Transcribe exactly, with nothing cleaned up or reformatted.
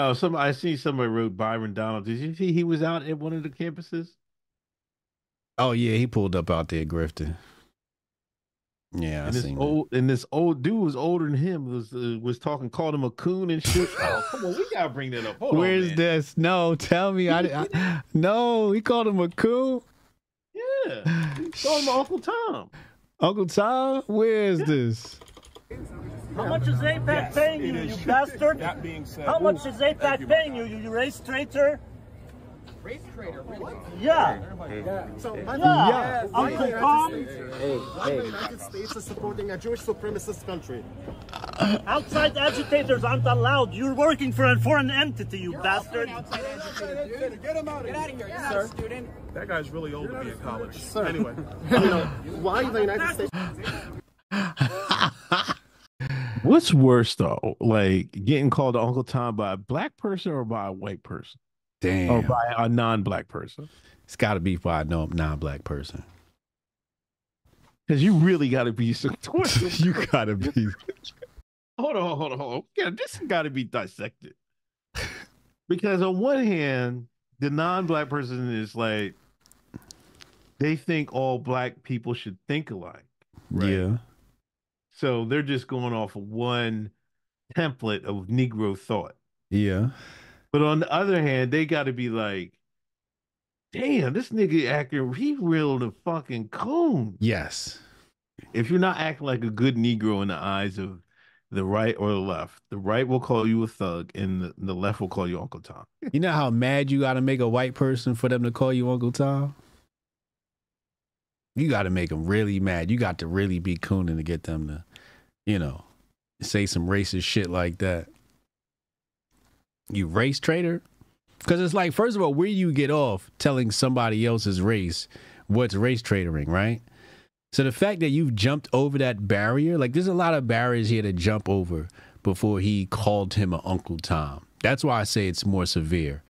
Oh, some I see somebody wrote Byron Donalds. Did you see he was out at one of the campuses? Oh yeah, he pulled up out there grifting. Yeah, and I this seen old that. And this old dude was older than him. Was uh, was talking, called him a coon and shit. Oh, come on, we gotta bring that up. Hold Where's on, this? No, tell me. I, I no, he called him a coon. Yeah, he called him Uncle Tom. Uncle Tom, where is yeah. this? How much is AIPAC yes, paying you, is. you bastard? That being said, how much ooh, is AIPAC you, paying you, you, you race traitor? Race traitor, really? Yeah. Yeah. So, yeah. yeah. yeah. Uncle yeah. Tom. Why the United States is supporting a Jewish supremacist country? Outside agitators aren't allowed. You're working for a foreign entity, you You're bastard. Outside agitator, dude. Get him out of here. Get out of here, yeah, sir. Student. That guy's really old You're to be in college. Sir. Anyway, you know, why the United States? What's worse though, like getting called to Uncle Tom by a black person or by a white person? Damn. Or by a non-black person? It's got to be by a non-black person. Because you really got to be some You got to be. Hold on, hold on, hold on. Yeah, this has got to be dissected. Because on one hand, the non-black person is like, they think all black people should think alike. Right? Yeah. So they're just going off of one template of Negro thought. Yeah. But on the other hand, they got to be like, damn, this nigga acting, he real the fucking coon. Yes. If you're not acting like a good Negro in the eyes of the right or the left, the right will call you a thug and the, the left will call you Uncle Tom. You know how mad you got to make a white person for them to call you Uncle Tom? You got to make them really mad. You got to really be cooning to get them to, you know, say some racist shit like that. You race traitor? Because it's like, first of all, where you get off telling somebody else's race what's race traitoring, right? So the fact that you've jumped over that barrier, like there's a lot of barriers here to jump over before he called him an Uncle Tom. That's why I say it's more severe.